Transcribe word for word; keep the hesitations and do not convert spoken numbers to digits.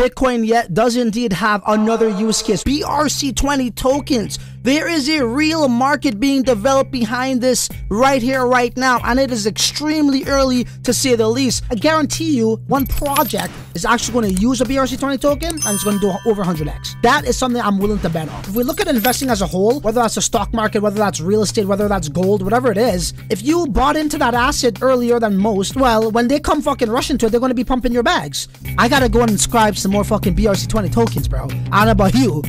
Bitcoin yet does indeed have another use case. B R C twenty tokens. There is a real market being developed behind this right here, right now, and it is extremely early to say the least. I guarantee you one project is actually going to use a B R C twenty token and it's going to do over one hundred X. That is something I'm willing to bet on. If we look at investing as a whole, whether that's the stock market, whether that's real estate, whether that's gold, whatever it is, if you bought into that asset earlier than most, well, when they come fucking rush into it, they're going to be pumping your bags. I got to go and inscribe some more fucking B R C twenty tokens, bro. I don't know about you.